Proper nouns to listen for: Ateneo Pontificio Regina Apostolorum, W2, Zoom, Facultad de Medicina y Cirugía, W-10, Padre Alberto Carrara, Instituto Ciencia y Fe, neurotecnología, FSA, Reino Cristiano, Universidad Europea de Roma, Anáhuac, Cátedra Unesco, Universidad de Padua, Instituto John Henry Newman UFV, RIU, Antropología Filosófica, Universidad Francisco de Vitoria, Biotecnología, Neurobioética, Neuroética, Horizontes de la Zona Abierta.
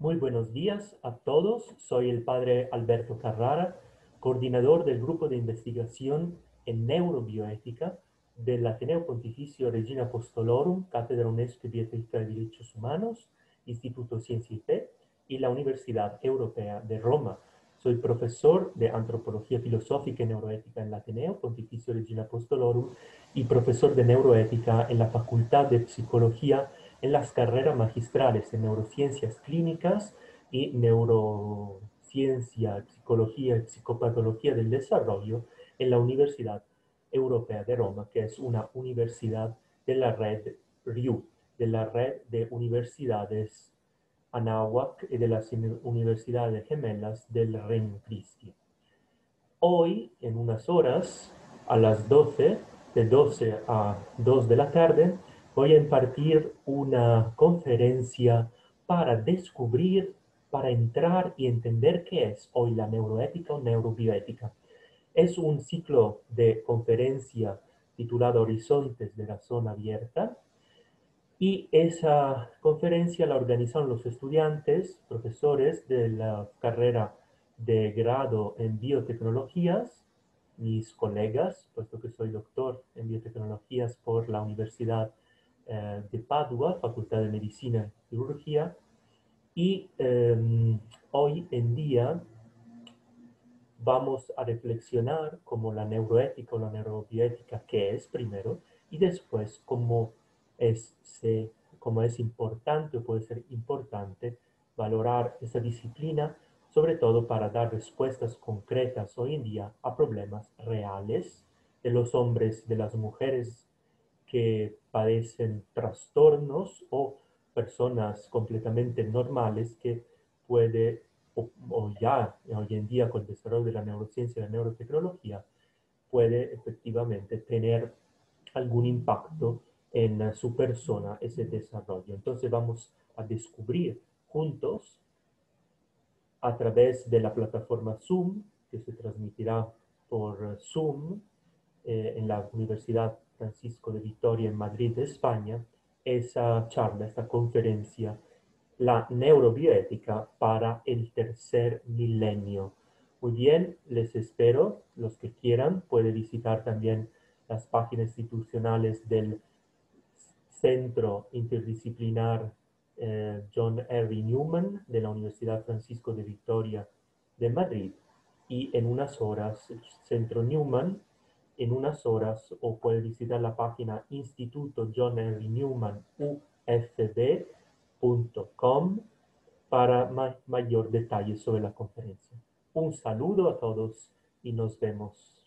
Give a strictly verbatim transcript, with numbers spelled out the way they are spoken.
Muy buenos días a todos. Soy el Padre Alberto Carrara, coordinador del Grupo de Investigación en Neurobioética del Ateneo Pontificio Regina Apostolorum, Cátedra Unesco de Biotecnología de Derechos Humanos, Instituto Ciencia y Fe y la Universidad Europea de Roma. Soy profesor de Antropología Filosófica y Neuroética en el Ateneo Pontificio Regina Apostolorum y profesor de Neuroética en la Facultad de Psicología en las carreras magistrales en neurociencias clínicas y neurociencia, psicología y psicopatología del desarrollo en la Universidad Europea de Roma, que es una universidad de la red R I U, de la red de universidades Anáhuac y de las universidades gemelas del Reino Cristiano. Hoy, en unas horas, a las doce, de doce a dos de la tarde, voy a impartir una conferencia para descubrir, para entrar y entender qué es hoy la neuroética o neurobioética. Es un ciclo de conferencia titulado Horizontes de la Zona Abierta, y esa conferencia la organizan los estudiantes, profesores de la carrera de grado en biotecnologías, mis colegas, puesto que soy doctor en biotecnologías por la Universidad de Padua, Facultad de Medicina y Cirugía, y eh, hoy en día vamos a reflexionar como la neuroética o la neurobioética, qué es primero, y después cómo es, se, cómo es importante o puede ser importante valorar esa disciplina, sobre todo para dar respuestas concretas hoy en día a problemas reales de los hombres, de las mujeres que padecen trastornos o personas completamente normales que puede, o, o ya hoy en día con el desarrollo de la neurociencia y la neurotecnología, puede efectivamente tener algún impacto en su persona ese desarrollo. Entonces vamos a descubrir juntos a través de la plataforma Zoom, que se transmitirá por Zoom eh, en la Universidad Francisco de Vitoria en Madrid, España, esa charla, esta conferencia, la neurobioética para el tercer milenio. Muy bien, les espero, los que quieran, pueden visitar también las páginas institucionales del Centro Interdisciplinar eh, John Henry Newman de la Universidad Francisco de Vitoria de Madrid, y en unas horas, el Centro Newman, en unas horas, o puede visitar la página Instituto John Henry Newman U F V punto com para ma- mayor detalle sobre la conferencia. Un saludo a todos y nos vemos.